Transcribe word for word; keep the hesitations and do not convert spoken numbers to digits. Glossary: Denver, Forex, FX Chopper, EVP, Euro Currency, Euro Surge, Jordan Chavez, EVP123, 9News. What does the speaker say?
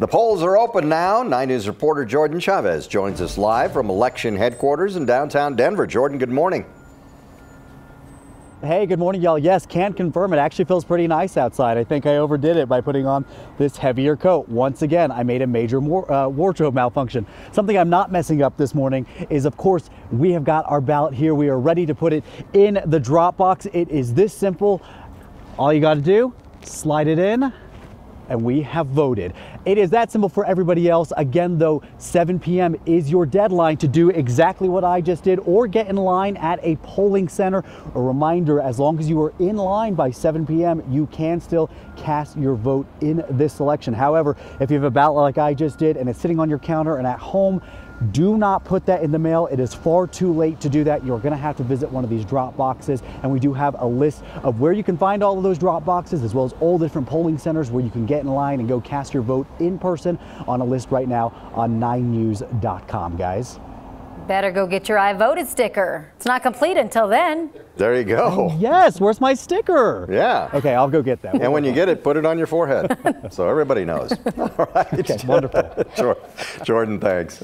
The polls are open now. nine news reporter Jordan Chavez joins us live from election headquarters in downtown Denver. Jordan, good morning. Hey, good morning, y'all. Yes, can confirm it actually feels pretty nice outside. I think I overdid it by putting on this heavier coat. Once again, I made a major war uh, wardrobe malfunction. Something I'm not messing up this morning is, of course, we have got our ballot here. We are ready to put it in the drop box. It is this simple. All you got to do, slide it in, and we have voted. It is that simple for everybody else. Again, though, seven p m is your deadline to do exactly what I just did or get in line at a polling center. A reminder, as long as you are in line by seven p m, you can still cast your vote in this election. However, if you have a ballot like I just did and it's sitting on your counter and at home, do not put that in the mail. It is far too late to do that. You're going to have to visit one of these drop boxes, and we do have a list of where you can find all of those drop boxes, as well as all different polling centers where you can get in line and go cast your vote in person on a list right now on nine news dot com, guys. Better go get your I voted sticker. It's not complete until then. There you go. Yes, where's my sticker? Yeah. Okay, I'll go get that. And when you get it, put it on your forehead so everybody knows. All right. Okay, wonderful. Jordan, thanks.